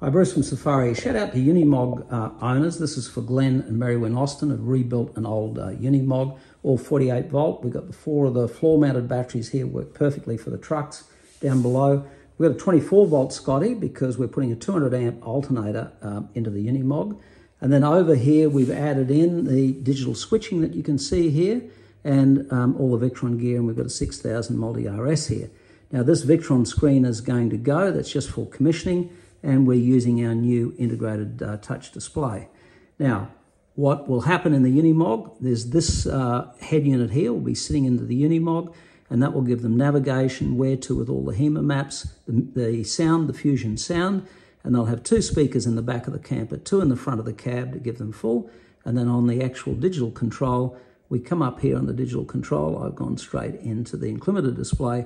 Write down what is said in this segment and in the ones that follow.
Hi, Bruce from Safiery. Shout out to Unimog owners. This is for Glenn and Mary Wynn-Austin, who've rebuilt an old Unimog, all 48 volt. We've got the four of the floor mounted batteries here, work perfectly for the trucks down below. We've got a 24 volt Scotty because we're putting a 200 amp alternator into the Unimog. And then over here, we've added in the digital switching that you can see here and all the Victron gear, and we've got a 6000 multi-RS here. Now this Victron screen is going to go, that's just for commissioning. And we're using our new integrated touch display. Now, what will happen in the Unimog, there's this head unit here will be sitting into the Unimog, and that will give them navigation, where to with all the HEMA maps, the sound, the Fusion sound, and they'll have two speakers in the back of the camper, two in the front of the cab to give them full, and then on the actual digital control, we come up here on the digital control, I've gone straight into the inclimited display.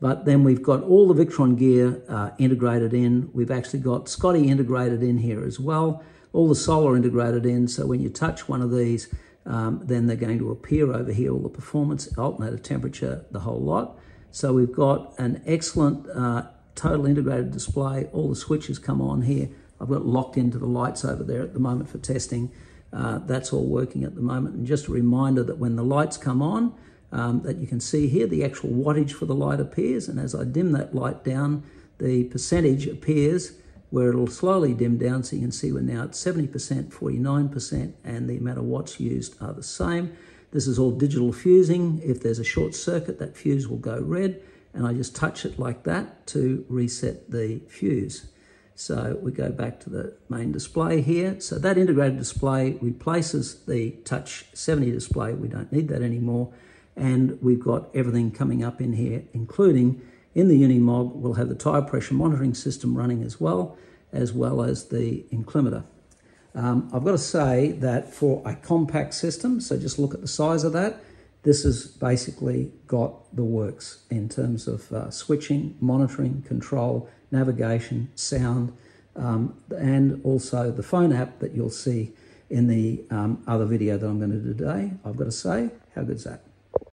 But then we've got all the Victron gear integrated in. We've actually got Scotty integrated in here as well. All the solar integrated in. So when you touch one of these, then they're going to appear over here, all the performance, alternator temperature, the whole lot. So we've got an excellent total integrated display. All the switches come on here. I've got locked into the lights over there at the moment for testing. That's all working at the moment. And just a reminder that when the lights come on, that you can see here, the actual wattage for the light appears, and as I dim that light down, the percentage appears where it'll slowly dim down, so you can see we're now at 70%, 49%, and the amount of watts used are the same. This is all digital fusing. If there's a short circuit, that fuse will go red, and I just touch it like that to reset the fuse. So we go back to the main display here. So that integrated display replaces the Touch 70 display. We don't need that anymore. And we've got everything coming up in here, including in the Unimog, we'll have the tire pressure monitoring system running as well as the inclimimeter. I've got to say that for a compact system, so just look at the size of that, this has basically got the works in terms of switching, monitoring, control, navigation, sound, and also the phone app that you'll see in the other video that I'm going to do today. I've got to say, how good's that?